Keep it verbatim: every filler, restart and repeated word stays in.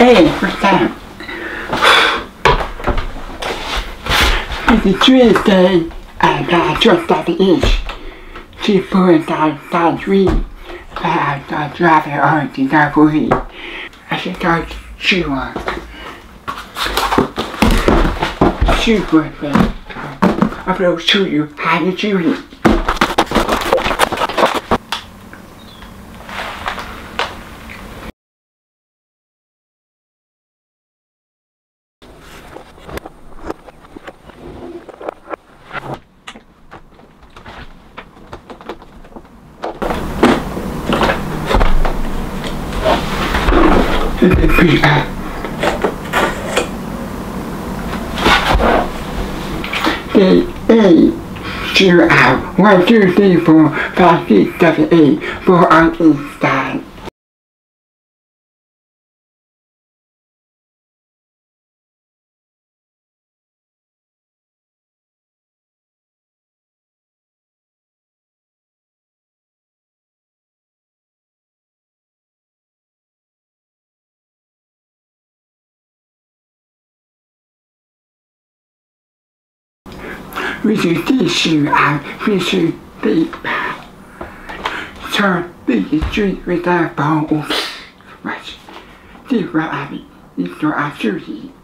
Hey, first time. The tree said I got dressed at the inch. She put down down tree, but I got dropped her on the dark tree. I should start she was. She was. I will show you how to do it. This is pretty bad. Day eight, two out. One, two, three, four, five, six, seven, eight. Four on each side. We should teach you out, we should be bad. Turn the street with our bones. Watch. See what I mean, it's what I should eat.